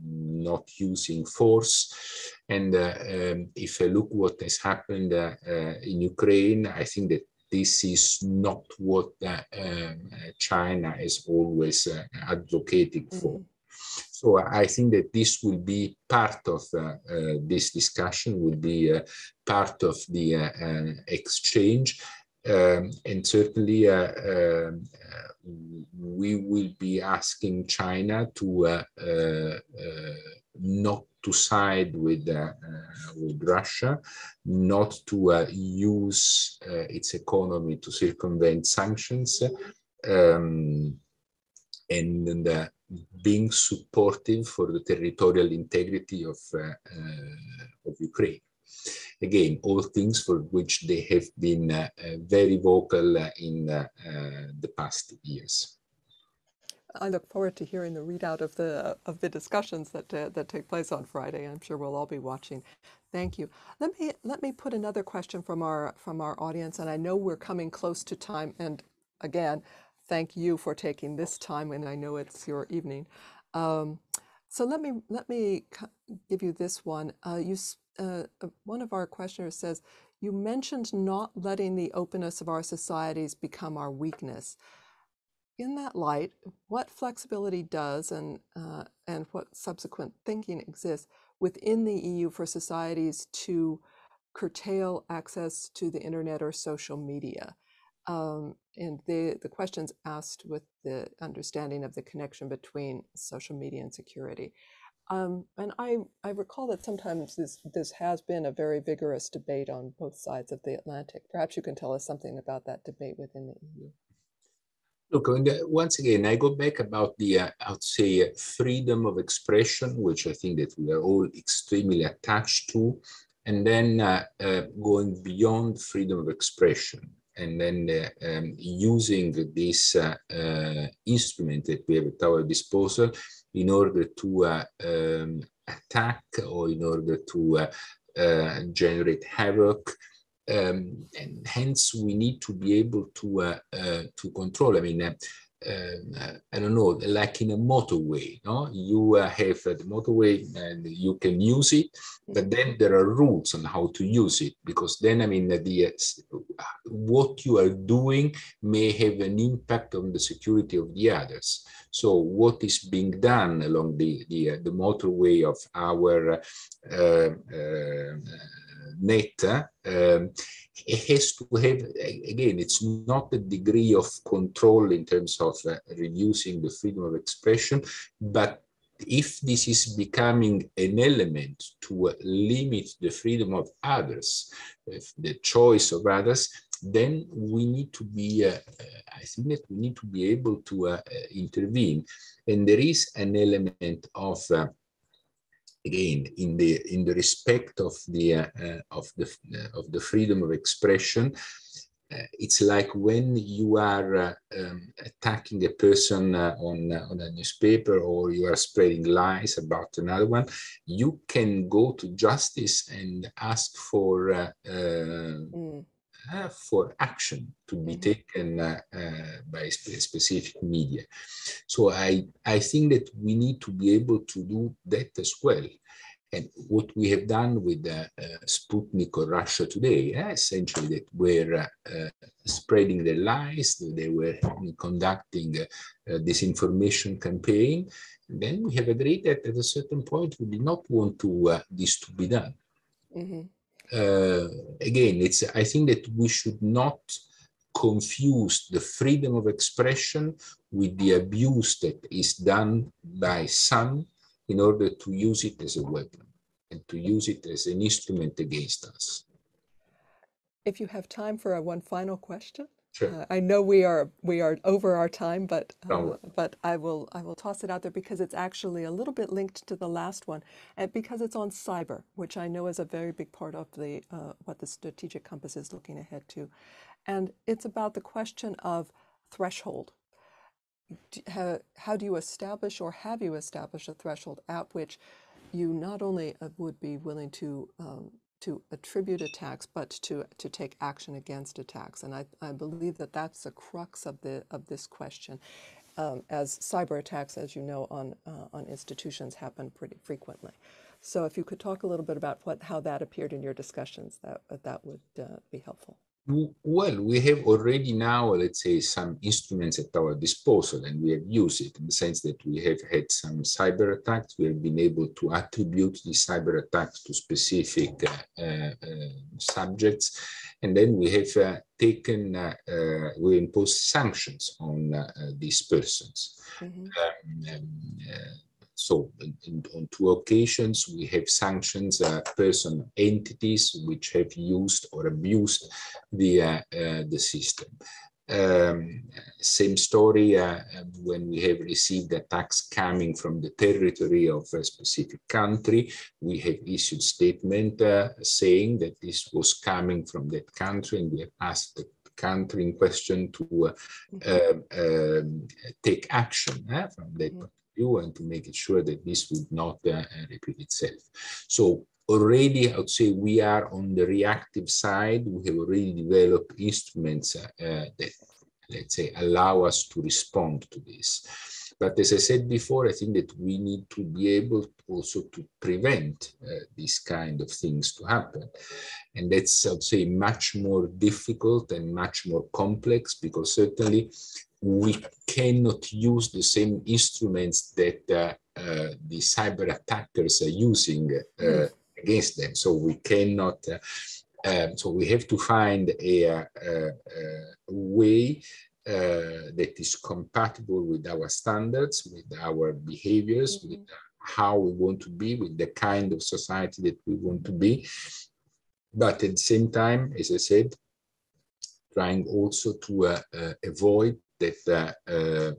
not using force. And if I look what has happened in Ukraine, I think that this is not what China is always advocating for. So I think that this will be part of this discussion, will be part of the exchange. And certainly we will be asking China to not to side with Russia, not to use its economy to circumvent sanctions, and being supportive for the territorial integrity of Ukraine. Again, all things for which they have been very vocal in the past years. I look forward to hearing the readout of the discussions that take place on Friday. I'm sure we'll all be watching. Thank you. Let me put another question from our audience, and I know we're coming close to time. And again, thank you for taking this time, and I know it's your evening. So let me give you this one. One of our questioners says, you mentioned not letting the openness of our societies become our weakness. In that light, what flexibility does and what subsequent thinking exists within the EU for societies to curtail access to the internet or social media? And the question's asked with the understanding of the connection between social media and security. And I recall that sometimes this has been a very vigorous debate on both sides of the Atlantic. Perhaps you can tell us something about that debate within the EU. Look, once again, I go back about the, I'd say, freedom of expression, which I think that we are all extremely attached to, and then going beyond freedom of expression, and then using this instrument that we have at our disposal in order to attack or in order to generate havoc. And hence, we need to be able to control. I mean, I don't know, like in a motorway, no? You have the motorway and you can use it, but then there are rules on how to use it, because then, I mean, what you are doing may have an impact on the security of the others. So what is being done along the motorway of our net, it has to have, again, it's not a degree of control in terms of reducing the freedom of expression, but if this is becoming an element to limit the freedom of others, the choice of others, then we need to be, I think that we need to be able to intervene. And there is an element of again, in the respect of the freedom of expression, it's like when you are attacking a person on a newspaper, or you are spreading lies about another one. You can go to justice and ask for action to be taken by specific media. So I think that we need to be able to do that as well. And what we have done with Sputnik or Russia today, essentially that were spreading their lies, they were conducting disinformation campaign. And then we have agreed that at a certain point, we did not want to this to be done. Mm-hmm. Again, I think that we should not confuse the freedom of expression with the abuse that is done by some in order to use it as a weapon and to use it as an instrument against us. If you have time for one final question. Sure. I know we are over our time, but I will toss it out there because it's actually a little bit linked to the last one, and because it's on cyber, which I know is a very big part of the what the Strategic Compass is looking ahead to, and it's about the question of threshold. How do you establish, or have you established, a threshold at which you not only would be willing to attribute attacks, but to take action against attacks? And I believe that that's the crux of this question, as cyber attacks, as you know, on institutions happen pretty frequently. So if you could talk a little bit about how that appeared in your discussions, that would be helpful. Well, we have already now, let's say, some instruments at our disposal, and we have used it in the sense that we have had some cyber attacks. We have been able to attribute the cyber attacks to specific subjects, and then we have we imposed sanctions on these persons. Mm-hmm. So on two occasions, we have sanctions personal entities which have used or abused the system. Same story when we have received attacks coming from the territory of a specific country, we have issued statement saying that this was coming from that country, and we have asked the country in question to take action from that point. And to make it sure that this would not repeat itself. So already, I would say we are on the reactive side. We have already developed instruments that, let's say, allow us to respond to this. But as I said before, I think that we need to be able also to prevent these kind of things to happen. And that's, I would say, much more difficult and much more complex, because certainly we cannot use the same instruments that the cyber attackers are using against them. So we cannot, so we have to find a way that is compatible with our standards, with our behaviors, with how we want to be, with the kind of society that we want to be. But at the same time, as I said, trying also to avoid that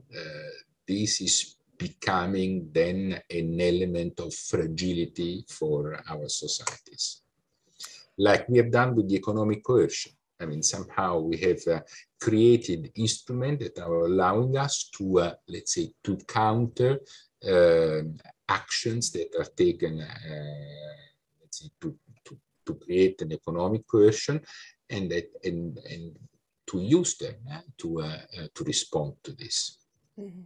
this is becoming then an element of fragility for our societies. Like we have done with the economic coercion. I mean, somehow we have created instruments that are allowing us to, let's say, to counter actions that are taken, let's say, to create an economic coercion, and that and to use them to respond to this. Mm-hmm.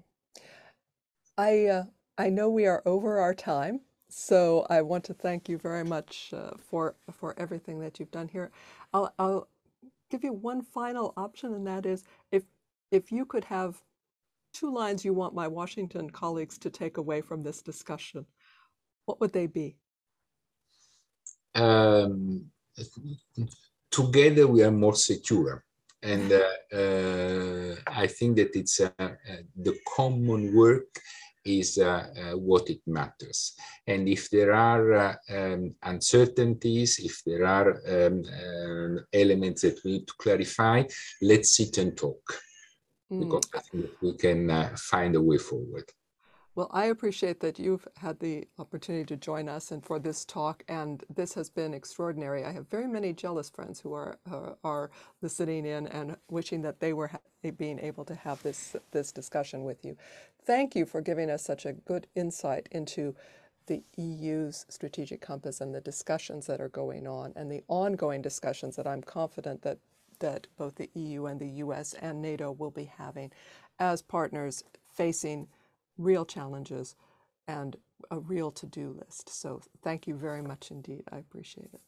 I know we are over our time, so I want to thank you very much for everything that you've done here. I'll give you one final option, and that is if you could have two lines you want my Washington colleagues to take away from this discussion, what would they be? Together we are more secure, and I think that it's the common work is what it matters. And if there are uncertainties, if there are elements that we need to clarify, let's sit and talk, because I think we can find a way forward. Well, I appreciate that you've had the opportunity to join us and for this talk, and this has been extraordinary. I have very many jealous friends who are listening in and wishing that they were being able to have this discussion with you. Thank you for giving us such a good insight into the EU's strategic compass and the discussions that are going on, and the ongoing discussions that I'm confident that both the EU and the US and NATO will be having as partners facing real challenges and a real to-do list. So thank you very much indeed. I appreciate it.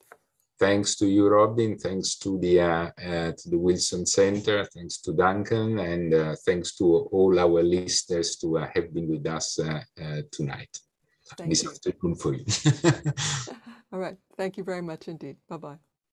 Thanks to you, Robin. Thanks to the Wilson Center. Thanks to Duncan, and thanks to all our listeners to have been with us tonight. Thank you. This afternoon for you. All right. Thank you very much indeed. Bye-bye.